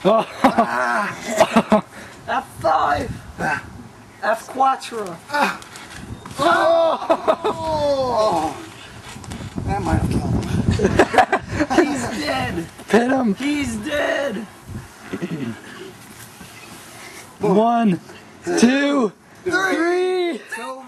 F5! F4! That might have killed him. He's dead! Pit him! He's dead! 1, 2, 3! It's over!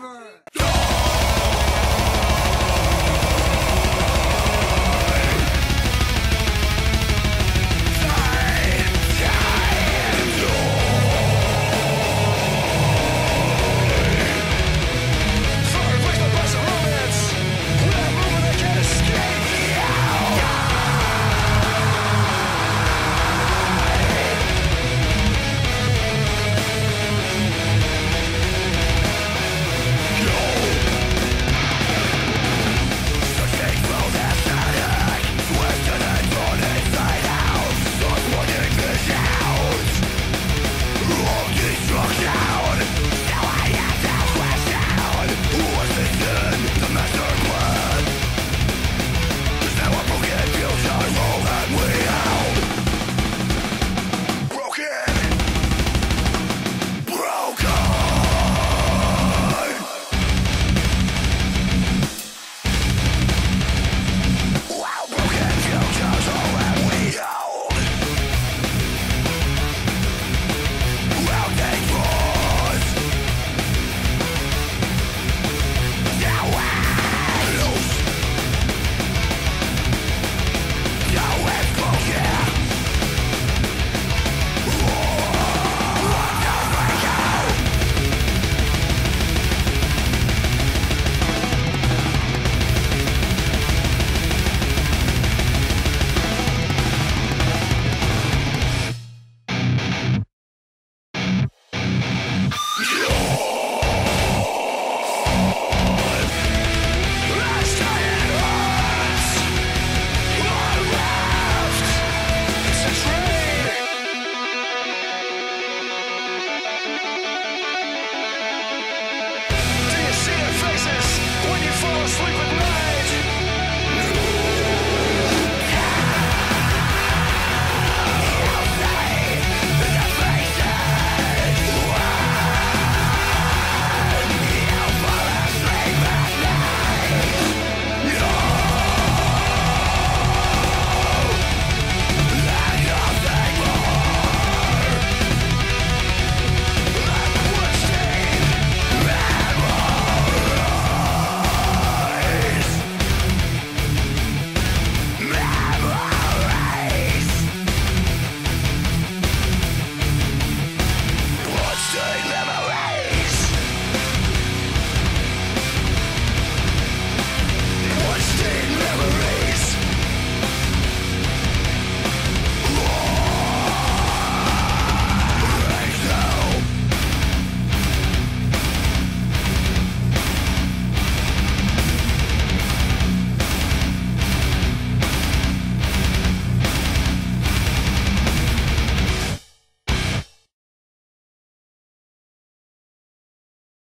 Sleep with me.